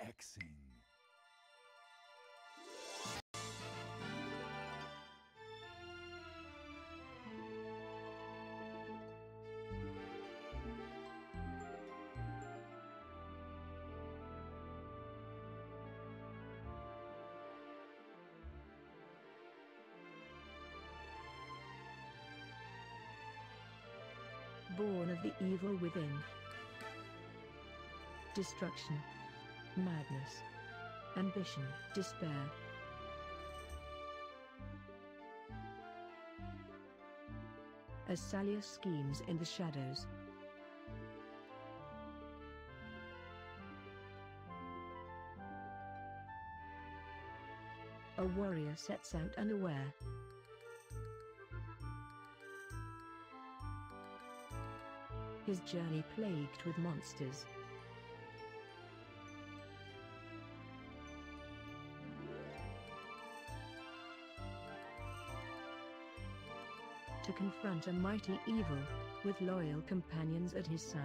Xing. Born of the evil within. Destruction. Madness. Ambition. Despair. As Salia schemes in the shadows. A warrior sets out unaware. His journey plagued with monsters. To confront a mighty evil, with loyal companions at his side.